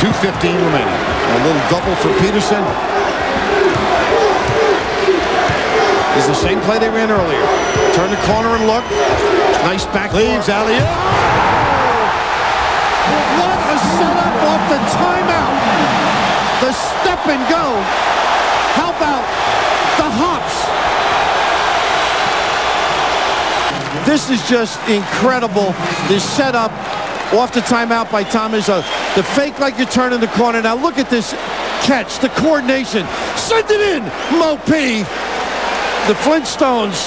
2:15 remaining. A little double for Peterson. It's the same play they ran earlier. Turn the corner and look. Nice back. Cleaves, alley-oop. What a setup off the timeout. The step and go. How about the hops? This is just incredible. This setup off the timeout by Tom Izzo. The fake like you're turning the corner. Now look at this catch, the coordination. Send it in, Mo P. The Flintstones.